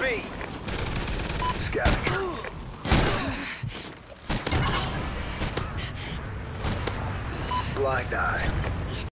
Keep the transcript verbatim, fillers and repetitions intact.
B. Scavenger. Blind eye.